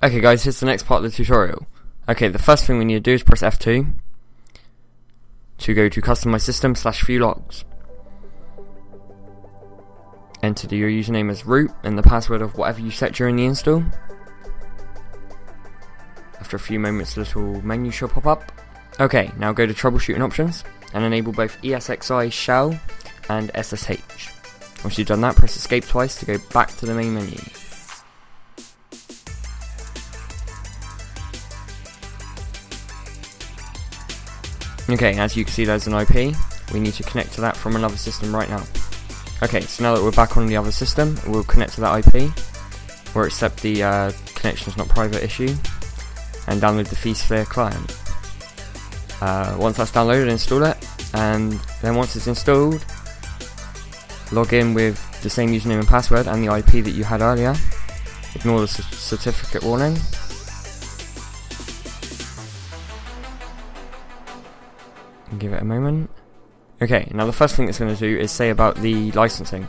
Okay guys, here's the next part of the tutorial. Okay, the first thing we need to do is press F2 to go to customize system / few logs. Enter your username as root and the password of whatever you set during the install. After a few moments, a little menu should pop up. Okay, now go to troubleshooting options and enable both ESXi Shell and SSH. Once you've done that, press escape twice to go back to the main menu. Okay, as you can see there's an IP, we need to connect to that from another system right now. Okay, so now that we're back on the other system, we'll connect to that IP, or accept the connection is not private issue, and download the vSphere client. Once that's downloaded, install it, and then once it's installed, log in with the same username and password and the IP that you had earlier. Ignore the certificate warning. Give it a moment. Okay, now the first thing it's going to do is say about the licensing.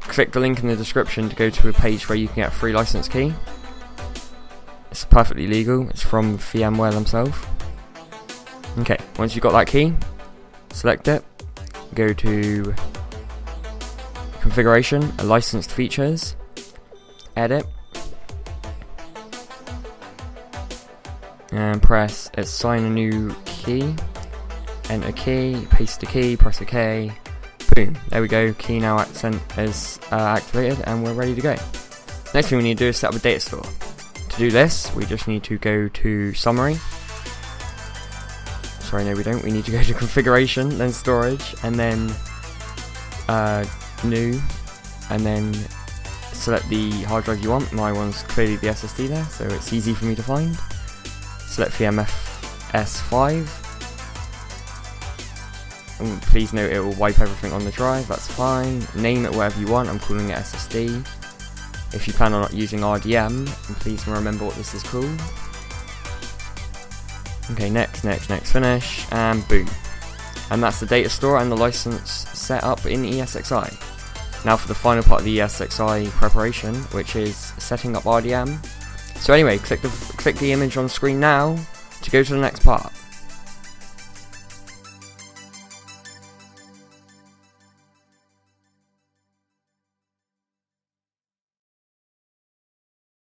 Click the link in the description to go to a page where you can get a free license key. It's perfectly legal, it's from VMware themselves. Okay, once you've got that key, select it, go to configuration, licensed features, edit, and press assign a new key, enter key, paste the key, press OK, boom, there we go, key now accent is activated and we're ready to go. Next thing we need to do is set up a data store. To do this, we just need to go to summary, sorry no we don't, we need to go to configuration, then storage, and then new, and then select the hard drive you want. My one's clearly the SSD there, so it's easy for me to find. Select VMFS5, and please note it will wipe everything on the drive, that's fine. Name it whatever you want, I'm calling it SSD. If you plan on using RDM, and please remember what this is called. Okay, next, finish, and boom. And that's the data store and the license set up in ESXi. Now for the final part of the ESXi preparation, which is setting up RDM. So anyway, click the image on screen now to go to the next part.